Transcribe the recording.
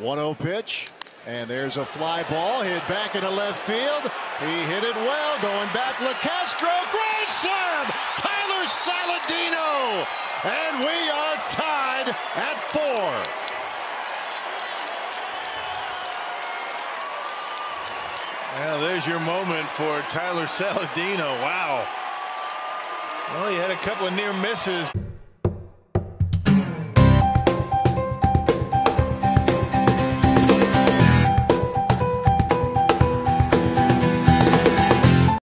1-0 pitch, and there's a fly ball hit back into left field. He hit it well, going back. LaCastro, grand slam! Tyler Saladino, and we are tied at 4. Well, there's your moment for Tyler Saladino. Wow. Well, he had a couple of near misses.